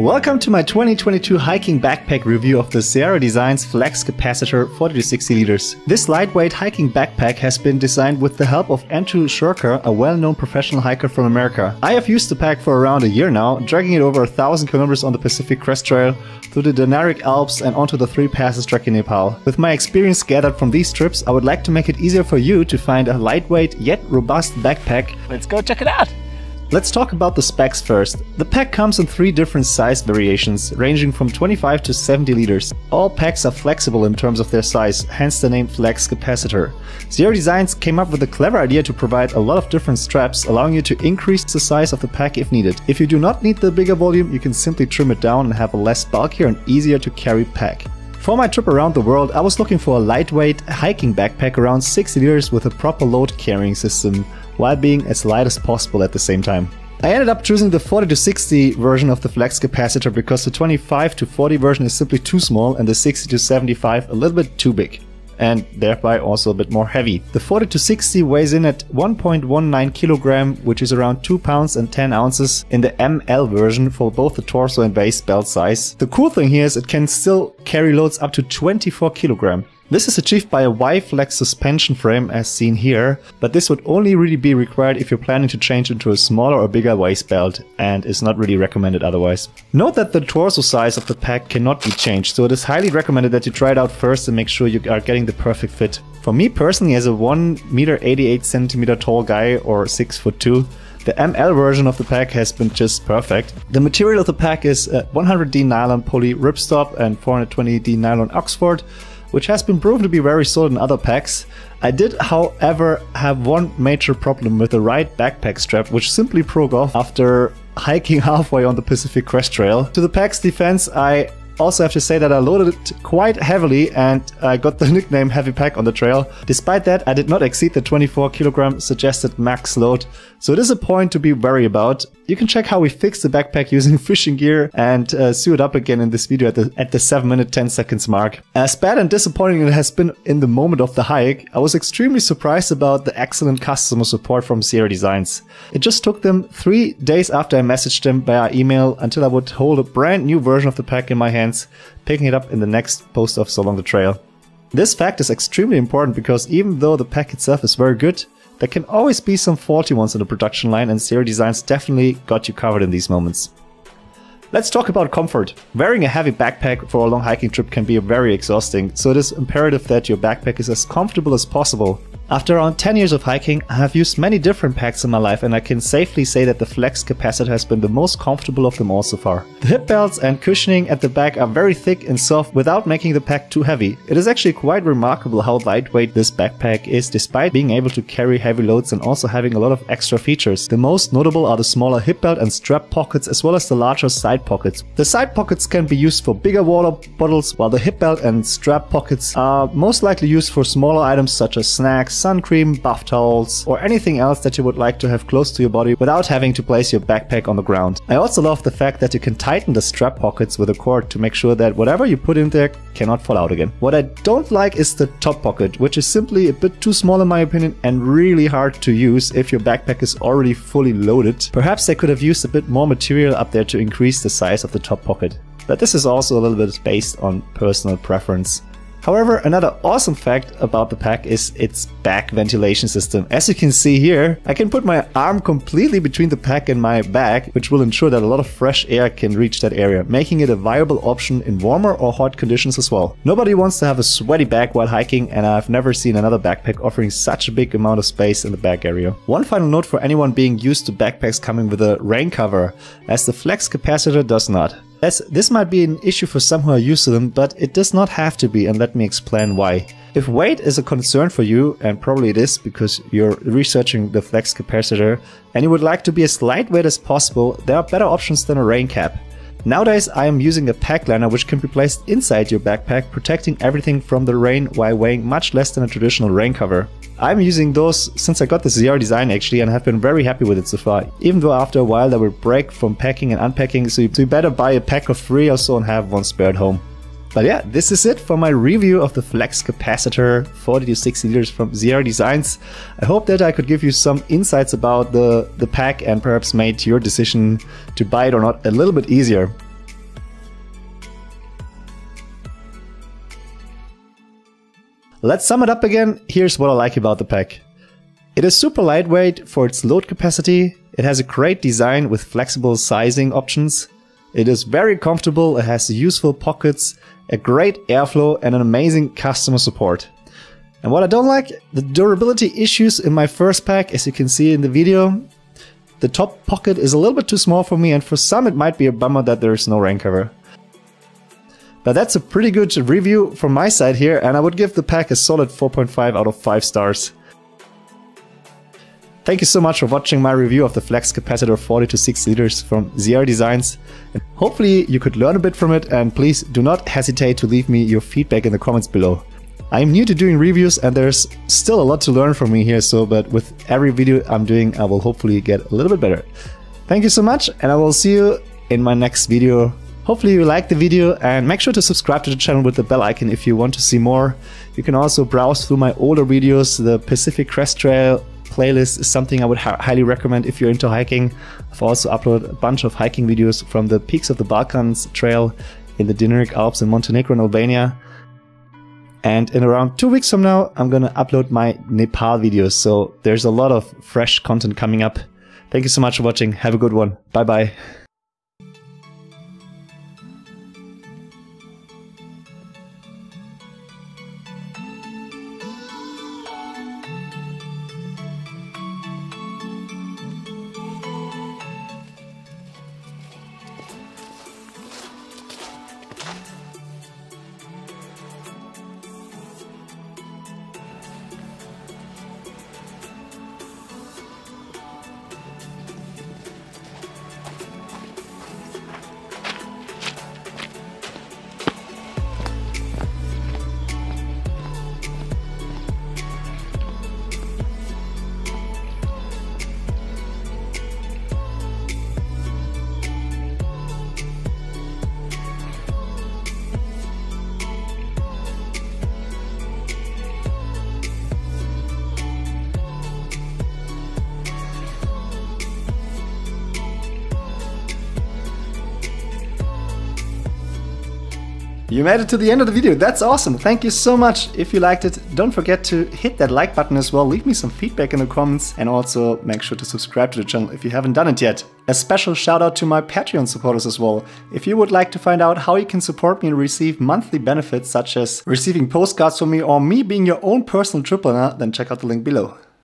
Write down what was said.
Welcome to my 2022 hiking backpack review of the Sierra Designs Flex Capacitor 40-60 liters. This lightweight hiking backpack has been designed with the help of Andrew Shurka, a well-known professional hiker from America. I have used the pack for around a year now, dragging it over 1,000 kilometers on the Pacific Crest Trail, through the Dinaric Alps and onto the Three Passes trek in Nepal. With my experience gathered from these trips, I would like to make it easier for you to find a lightweight yet robust backpack. Let's go check it out! Let's talk about the specs first. The pack comes in three different size variations, ranging from 25 to 70 liters. All packs are flexible in terms of their size, hence the name Flex Capacitor. Sierra Designs came up with a clever idea to provide a lot of different straps, allowing you to increase the size of the pack if needed. If you do not need the bigger volume, you can simply trim it down and have a less bulkier and easier to carry pack. For my trip around the world, I was looking for a lightweight hiking backpack around 60 liters with a proper load carrying system, while being as light as possible at the same time. I ended up choosing the 40-60 version of the Flex Capacitor because the 25-40 version is simply too small and the 60-75 a little bit too big, and thereby also a bit more heavy. The 40-60 weighs in at 1.19 kilogram, which is around 2 pounds and 10 ounces in the ML version for both the torso and waist belt size. The cool thing here is it can still carry loads up to 24 kilogram. This is achieved by a Y-flex suspension frame as seen here, but this would only really be required if you're planning to change into a smaller or bigger waist belt, and is not really recommended otherwise. Note that the torso size of the pack cannot be changed, so it is highly recommended that you try it out first and make sure you are getting the perfect fit. For me personally, as a 1.88 meter tall guy or 6'2", the ML version of the pack has been just perfect. The material of the pack is 100D nylon poly ripstop and 420D nylon Oxford, which has been proven to be very solid in other packs. I did, however, have one major problem with the right backpack strap, which simply broke off after hiking halfway on the Pacific Crest Trail. To the pack's defense, I also have to say that I loaded it quite heavily and I got the nickname Heavy Pack on the trail. Despite that, I did not exceed the 24 kilogram suggested max load, so it is a point to be wary about. You can check how we fixed the backpack using fishing gear and sew it up again in this video at the 7-minute 10-seconds mark. As bad and disappointing it has been in the moment of the hike, I was extremely surprised about the excellent customer support from Sierra Designs. It just took them 3 days after I messaged them via email until I would hold a brand new version of the pack in my hand, picking it up in the next post-office along the trail. This fact is extremely important because even though the pack itself is very good, there can always be some faulty ones in the production line, and Sierra Designs definitely got you covered in these moments. Let's talk about comfort. Wearing a heavy backpack for a long hiking trip can be very exhausting, so it is imperative that your backpack is as comfortable as possible. After around 10 years of hiking, I have used many different packs in my life, and I can safely say that the Flex Capacitor has been the most comfortable of them all so far. The hip belts and cushioning at the back are very thick and soft without making the pack too heavy. It is actually quite remarkable how lightweight this backpack is despite being able to carry heavy loads and also having a lot of extra features. The most notable are the smaller hip belt and strap pockets as well as the larger side pockets. The side pockets can be used for bigger water bottles, while the hip belt and strap pockets are most likely used for smaller items such as snacks, sun cream, bath towels, or anything else that you would like to have close to your body without having to place your backpack on the ground. I also love the fact that you can tighten the strap pockets with a cord to make sure that whatever you put in there cannot fall out again. What I don't like is the top pocket, which is simply a bit too small in my opinion and really hard to use if your backpack is already fully loaded. Perhaps they could have used a bit more material up there to increase the size of the top pocket, but this is also a little bit based on personal preference. However, another awesome fact about the pack is its back ventilation system. As you can see here, I can put my arm completely between the pack and my back, which will ensure that a lot of fresh air can reach that area, making it a viable option in warmer or hot conditions as well. Nobody wants to have a sweaty back while hiking, and I've never seen another backpack offering such a big amount of space in the back area. One final note for anyone being used to backpacks coming with a rain cover, as the Flex Capacitor does not. Yes, this might be an issue for some who are used to them, but it does not have to be, and let me explain why. If weight is a concern for you, and probably it is because you're researching the Flex Capacitor, and you would like to be as lightweight as possible, there are better options than a rain cap. Nowadays I am using a pack liner which can be placed inside your backpack, protecting everything from the rain while weighing much less than a traditional rain cover. I'm using those since I got the Sierra Design actually, and have been very happy with it so far, even though after a while they will break from packing and unpacking, so you better buy a pack of 3 or so and have one spare at home. But yeah, this is it for my review of the Flex Capacitor 40-60 liters from Sierra Designs. I hope that I could give you some insights about the pack and perhaps made your decision to buy it or not a little bit easier. Let's sum it up again. Here's what I like about the pack. It is super lightweight for its load capacity. It has a great design with flexible sizing options. It is very comfortable, it has useful pockets, a great airflow and an amazing customer support. And what I don't like, the durability issues in my first pack, as you can see in the video. The top pocket is a little bit too small for me, and for some it might be a bummer that there is no rain cover. But that's a pretty good review from my side here, and I would give the pack a solid 4.5 out of 5 stars. Thank you so much for watching my review of the Flex Capacitor 40-60 liters from Sierra Designs. Hopefully you could learn a bit from it, and please do not hesitate to leave me your feedback in the comments below. I'm new to doing reviews and there's still a lot to learn from me here, but with every video I'm doing I will hopefully get a little bit better. Thank you so much, and I will see you in my next video. Hopefully you liked the video, and make sure to subscribe to the channel with the bell icon if you want to see more. You can also browse through my older videos. The Pacific Crest Trail playlist is something I would highly recommend if you're into hiking. I've also uploaded a bunch of hiking videos from the Peaks of the Balkans trail in the Dinaric Alps in Montenegro and Albania. And in around 2 weeks from now, I'm gonna upload my Nepal videos, so there's a lot of fresh content coming up. Thank you so much for watching. Have a good one. Bye-bye. You made it to the end of the video. That's awesome. Thank you so much. If you liked it, don't forget to hit that like button as well. Leave me some feedback in the comments, and also make sure to subscribe to the channel if you haven't done it yet. A special shout out to my Patreon supporters as well. If you would like to find out how you can support me and receive monthly benefits such as receiving postcards from me or me being your own personal entrepreneur, then check out the link below.